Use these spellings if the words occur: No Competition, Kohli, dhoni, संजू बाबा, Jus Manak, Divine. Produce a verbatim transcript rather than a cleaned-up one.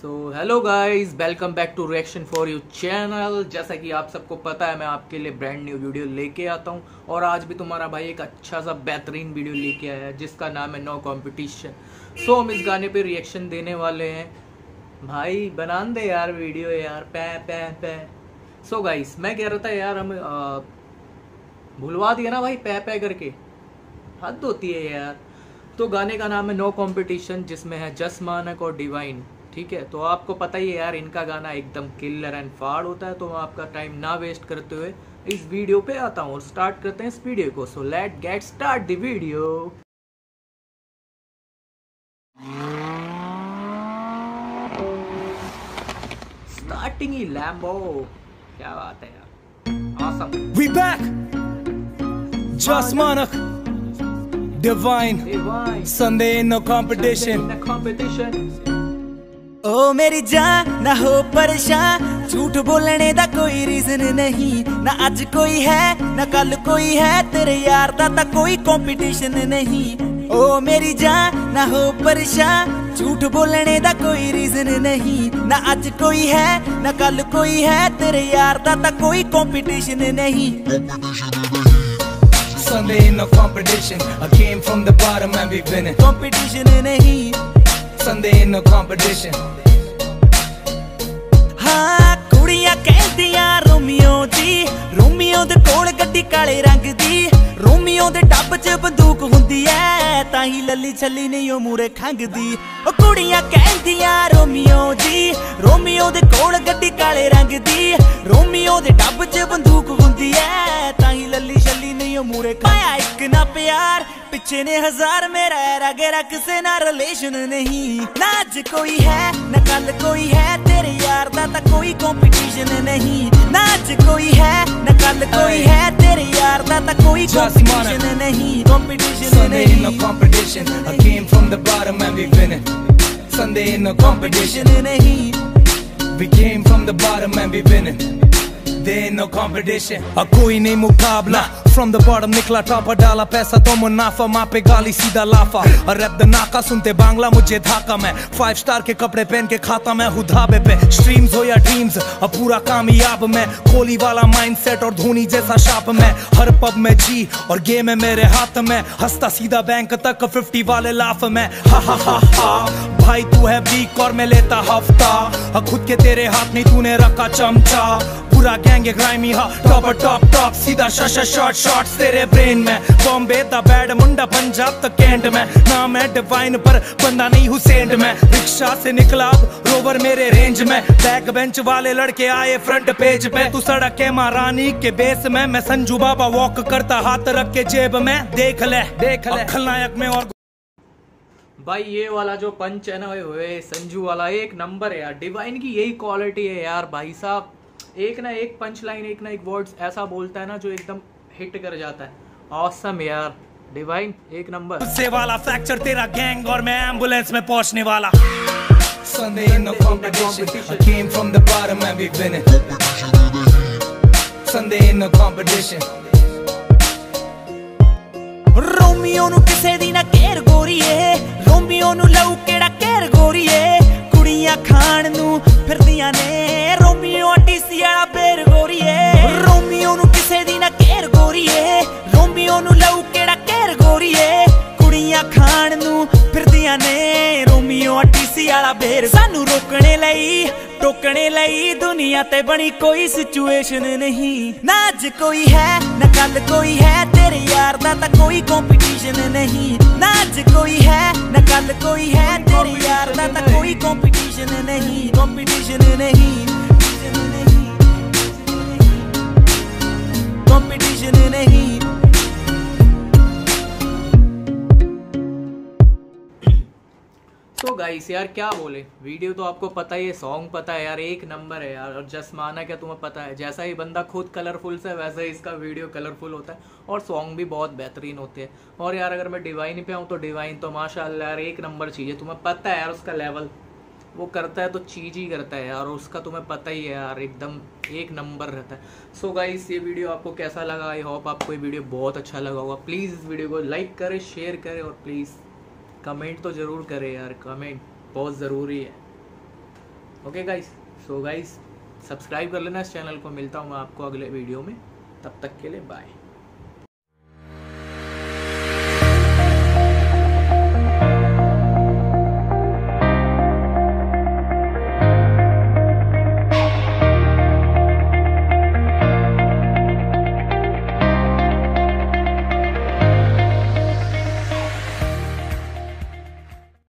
So hello guys, welcome back to reaction for you channel. जैसा कि आप सबको पता है, मैं आपके लिए ब्रांड न्यू वीडियो लेके आता हूँ और आज भी तुम्हारा भाई एक अच्छा सा बेहतरीन वीडियो लेके आया है जिसका नाम है नो कॉम्पिटिशन। सो हम इस गाने पे रिएक्शन देने वाले हैं। भाई बना दे यार वीडियो यार, पै पै पै। सो so गाइस, मैं कह रहा था यार, हम भुलवा दिया ना भाई पै पै करके, हद होती है यार। तो गाने का नाम है नो कॉम्पिटिशन जिसमें है जस मानक और डिवाइन, ठीक है। तो आपको पता ही है यार, इनका गाना एकदम किलर एंड फाड़ होता है। तो मैं आपका टाइम ना वेस्ट करते हुए इस वीडियो पे आता हूँ और स्टार्ट करते हैं इस वीडियो को। So let get start the video. Starting ही लैम्बो, क्या बात है यार, ऑसम। वी बैक, जस मानक, Divine, Divine. Sunday no competition. Sunday, no competition. ओ मेरी जान, ना हो परेशान, झूठ बोलने दा कोई रीजन नहीं। ना आज कोई है ना कल कोई है, तेरे यार दा ता कोई कंपटीशन नहीं। ओ मेरी जान, ना हो परेशान, झूठ बोलने दा कोई रीजन नहीं। ना आज कोई है ना कल कोई है, तेरे यार दा ता कोई कंपटीशन नहीं। Sunday ain't no competition. I came from the bottom and we winning. Competition in the heat. Sunday ain't no competition. हाँ कुड़ियाँ कहदियाँ रोमियो दी, रोमियो दे कोल गड्डी काले रंग दी, रोमियो दे टप च बंदूक हुंदी ऐ, ताही लली छली नहीं ओ मूरे खंग दी। ओ कुड़ियाँ कहदियाँ रोमियो दी, रोमियो दे कोल गड्डी काले रंग दी, रोमियो दे टप च बंदूक हुंदी ऐ, ताही लली छली नहीं ओ मूरे पाया इक ना प्यार, पिछे ने हजार मेरा रगेरा, किसे ना रिलेशन नहीं। ना आज कोई है ना कल कोई है, तेरे यार दा ता कोई कंपटीशन नहीं। ना आज कोई है ना कल कोई है, तेरे यार दा ता कोई कंपटीशन नहीं। कंपटीशन नहीं, no competition. I came from the bottom and we winning. Sunday in no competition नहीं। We came from the bottom and we winning. There ain't no competition. A koi nahi muqabla. From the bottom nikla top dala paisa to munafa, maa pe gali seedha lafa. A rap the naka sunte bangla mujhe dhaka, main five star ke kapde pehen ke khata main hu dhabe pe. Streams ho ya dreams, a pura kamyab main. Kohli wala mindset aur dhoni jaisa sharp main. Har pub mein ji aur game hai mere haath mein. Hasta seedha bank tak fifty wale laugh main. Ha ha ha ha. भाई तू है week और मैं लेता हफ्ता, खुद के तेरे हाथ नहीं तूने रखा चमचा। पूरा गैंग ग्राइमी हा, टॉप टॉप टॉप, सीधा शशा शॉट शॉट्स तेरे ब्रेन में। बॉम्बे दा बैड मुंडा, पंजाब तक कैंट में। नाम है डिवाइन पर बंदा नहीं हूँ सेंट में। रिक्शा से निकला रोवर मेरे रेंज में, बैक बेंच वाले लड़के आए फ्रंट पेज पे। तू सड़क है महारानी के बेस में, मैं संजू बाबा वॉक करता हाथ रख के जेब में। देख ले देख ले खलनायक में। और भाई ये वाला जो पंच है ना, वे संजू वाला एक नंबर है यार। डिवाइन की यही क्वालिटी है यार। भाई साहब एक ना एक पंच लाइन, एक ना एक वर्ड्स ऐसा बोलता है ना जो एकदम हिट कर जाता है। ऑसम यार, डिवाइन एक नंबर। उससे वाला फ्रैक्चर तेरा गैंग और मैं एम्बुलेंस में पहुंचने वाला। Sunday in no competition. I came from the bottom and we winning. Sunday in no competition. Romeo नु किसे दी ना केयर गोरीए, रोमियो नु लऊ केड़ा केयर गोरीए। कुड़ियां खान नु फिरदियां ने, रोमियो टीसी वाला बेर गोरीए। रोमियो नु किसे दी ना केयर गोरीए, रोमियो नु लऊ केड़ा केयर गोरीए। कुड़ियां खान नु फिरदियां ने, रोमियो टीसी वाला बेर। सानू रोकने लई टोकने लई दुनिया ते बनी कोई सिचुएशन नहीं। ना आज कोई है ना कल कोई है, तेरे यार दा ता कोई कंपटीशन नहीं। ना आज कोई है ना कल कोई है, तेरे यार दा ता कोई कंपटीशन नहीं। कंपटीशन नहीं, कंपटीशन नहीं। तो गाइस यार क्या बोले, वीडियो तो आपको पता ही है, सॉन्ग पता है यार, एक नंबर है यार। और जस मानक क्या तुम्हें पता है, जैसा ही बंदा खुद कलरफुल से वैसा ही इसका वीडियो कलरफुल होता है और सॉन्ग भी बहुत बेहतरीन होते हैं। और यार अगर मैं डिवाइन पे आऊँ तो डिवाइन तो माशाल्लाह यार एक नंबर चीज़ है। तुम्हें पता है यार उसका लेवल, वो करता है तो चीज ही करता है यार, उसका तुम्हें पता ही है यार, एकदम एक नंबर रहता है। सो so गाइस ये वीडियो आपको कैसा लगा, आई होप आपको ये वीडियो बहुत अच्छा लगा होगा। प्लीज़ इस वीडियो को लाइक करें, शेयर करें और प्लीज़ कमेंट तो ज़रूर करें यार, कमेंट बहुत ज़रूरी है। Okay guys, so guys subscribe कर लेना इस चैनल को। मिलता हूँ मैं आपको अगले वीडियो में, तब तक के लिए बाय।